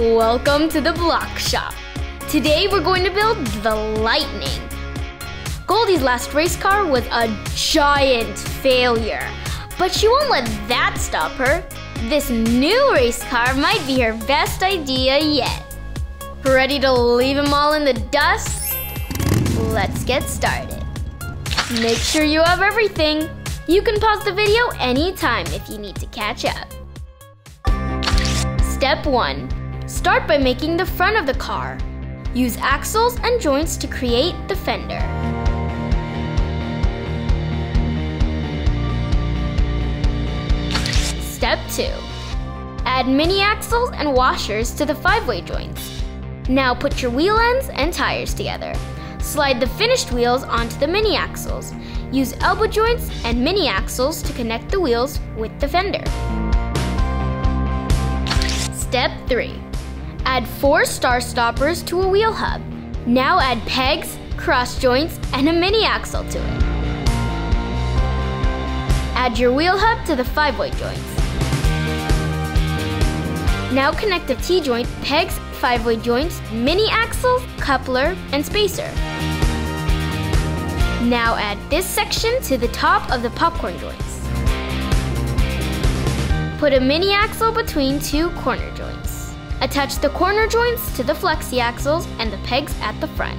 Welcome to the block shop. Today we're going to build the Lightning. Goldie's last race car was a giant failure, but she won't let that stop her. This new race car might be her best idea yet. Ready to leave them all in the dust? Let's get started. Make sure you have everything. You can pause the video anytime if you need to catch up. Step 1. Start by making the front of the car. Use axles and joints to create the fender. Step 2. Add mini axles and washers to the five-way joints. Now put your wheel ends and tires together. Slide the finished wheels onto the mini axles. Use elbow joints and mini axles to connect the wheels with the fender. Step 3. Add 4 star stoppers to a wheel hub. Now add pegs, cross joints, and a mini axle to it. Add your wheel hub to the five-way joints. Now connect the T-joint, pegs, five-way joints, mini axle, coupler, and spacer. Now add this section to the top of the popcorn joints. Put a mini axle between 2 corner joints. Attach the corner joints to the flexi axles and the pegs at the front.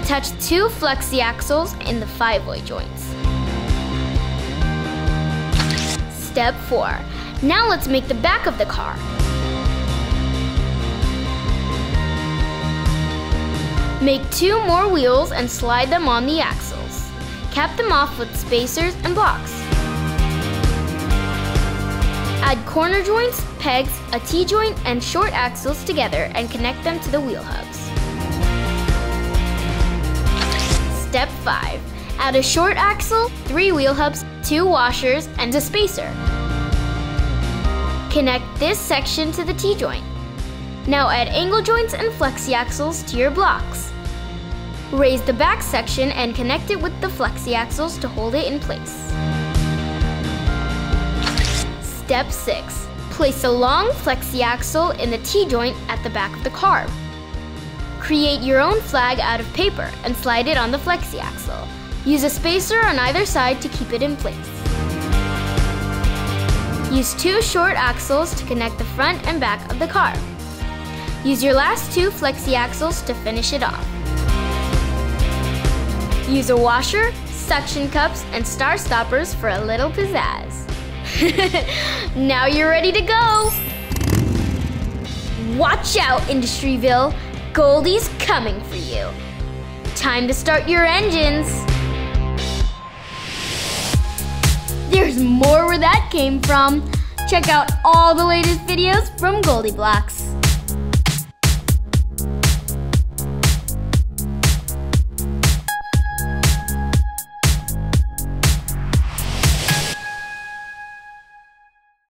Attach 2 flexi axles in the five-way joints. Step 4. Now let's make the back of the car. Make 2 more wheels and slide them on the axles. Cap them off with spacers and blocks. Add corner joints, pegs, a T-joint, and short axles together and connect them to the wheel hubs. Step 5. Add a short axle, 3 wheel hubs, 2 washers, and a spacer. Connect this section to the T-joint. Now add angle joints and flexi axles to your blocks. Raise the back section and connect it with the flexi axles to hold it in place. Step 6. Place a long flexi axle in the T-joint at the back of the car. Create your own flag out of paper and slide it on the flexi axle. Use a spacer on either side to keep it in place. Use 2 short axles to connect the front and back of the car. Use your last 2 flexi axles to finish it off. Use a washer, suction cups, and star stoppers for a little pizzazz. Now you're ready to go! Watch out, Industryville! Goldie's coming for you! Time to start your engines! There's more where that came from! Check out all the latest videos from GoldieBlox!